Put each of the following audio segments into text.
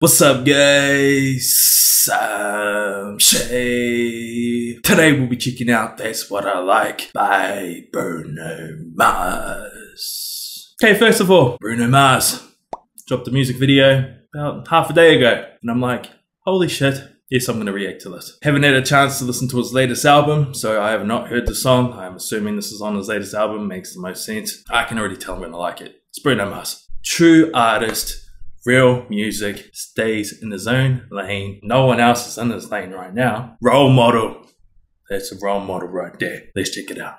What's up, guys? I'm Shay. Today we'll be checking out That's What I Like by Bruno Mars. Okay, first of all, Bruno Mars dropped a music video about half a day ago, and I'm like, holy shit. Yes, I'm going to react to this. Haven't had a chance to listen to his latest album, so I have not heard the song. I'm assuming this is on his latest album. Makes the most sense. I can already tell I'm going to like it. It's Bruno Mars. True artist, real music, stays in his own lane. No one else is in his lane right now. Role model. That's a role model right there. Let's check it out.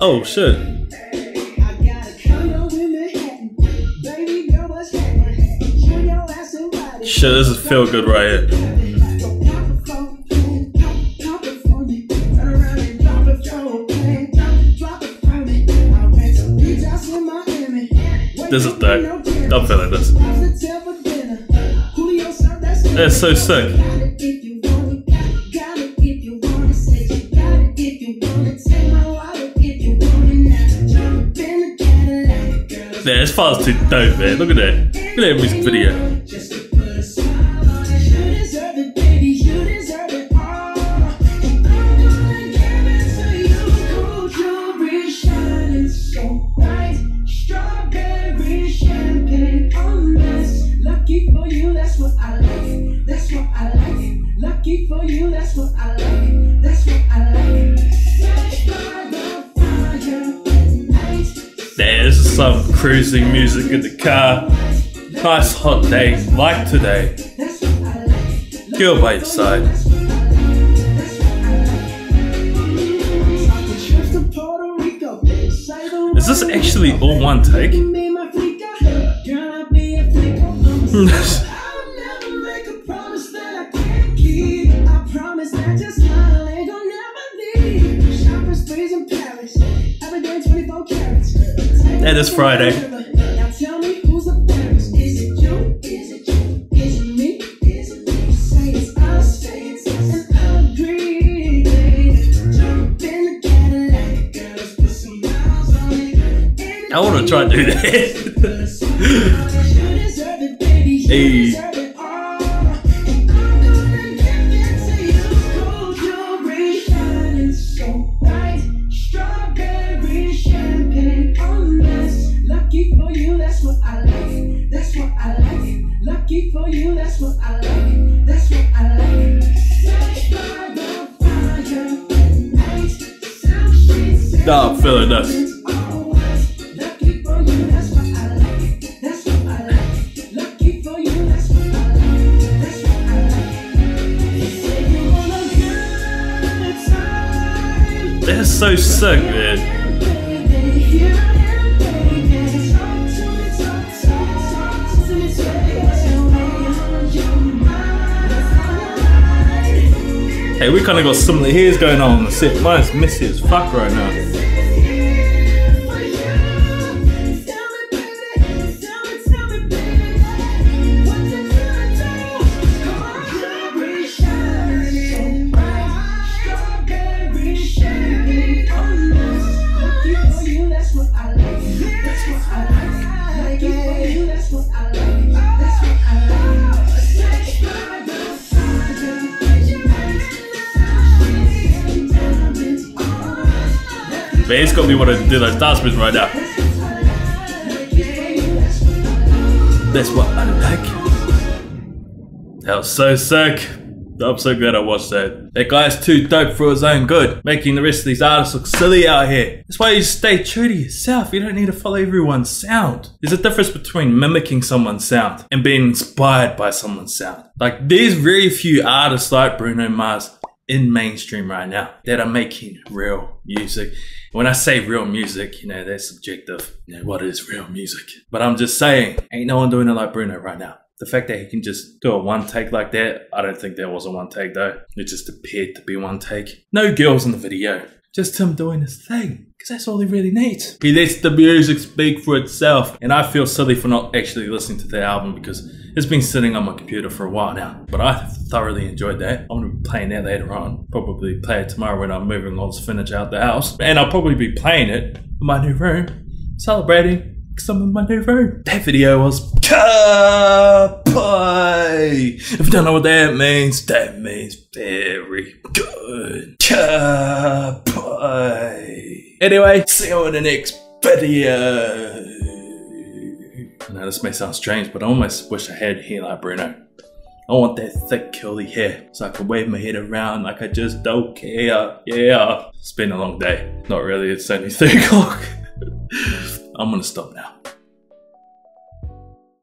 Oh, shit. Shit, this is feel good right here. This is dope. I'm feeling this. It's so sick. Yeah, this part's too dope, man. Look at that. Look at that music video. Lucky for you, that's what I like. That's what I like. There's some cruising music in the car. Nice hot day like today. Girl by your side. Is this actually all one take? And it's Friday. Now tell me who's the best. Is it you? Is it you? Is it me? Is it me? Say it's us, say it's us, and I agree. Jump in the Cadillac, girls, put some miles on it. I wanna try to do that. You deserve it, baby. You deserve it. Lucky for you, that's what I like. That's what I like. Nah, I'm feeling that. Lucky for you, that's what I like. That's what I like. Lucky for you, that's what I like. That's what I like. That's so sick, man. Hey, we kind of got similar hairs going on the set. Mine's messy as fuck right now. Man, it's got me wanting to do those dance moves right now. That's what I like. That was so sick. I'm so glad I watched that. That guy's too dope for his own good, making the rest of these artists look silly out here. That's why you stay true to yourself. You don't need to follow everyone's sound. There's a difference between mimicking someone's sound and being inspired by someone's sound. Like, there's very few artists like Bruno Mars in mainstream right now that are making real music. When I say real music, you know, that's subjective. You know, what is real music? But I'm just saying, ain't no one doing it like Bruno right now. The fact that he can just do a one take like that, I don't think that was a one take though. It just appeared to be one take. No girls in the video. Just him doing his thing, because that's all he really needs. He lets the music speak for itself, and I feel silly for not actually listening to the album because it's been sitting on my computer for a while now. But I thoroughly enjoyed that. I'm going to be playing that later on. Probably play it tomorrow when I'm moving lots of furniture out the house. And I'll probably be playing it in my new room, celebrating because I'm in my new room. That video was ka-pie. If you don't know what that means very good. Ka-pie. Anyway, see you in the next video. Now this may sound strange, but I almost wish I had hair like Bruno. I want that thick curly hair so I can wave my head around like I just don't care. Yeah. It's been a long day. Not really, it's only 3 o'clock. I'm gonna stop now.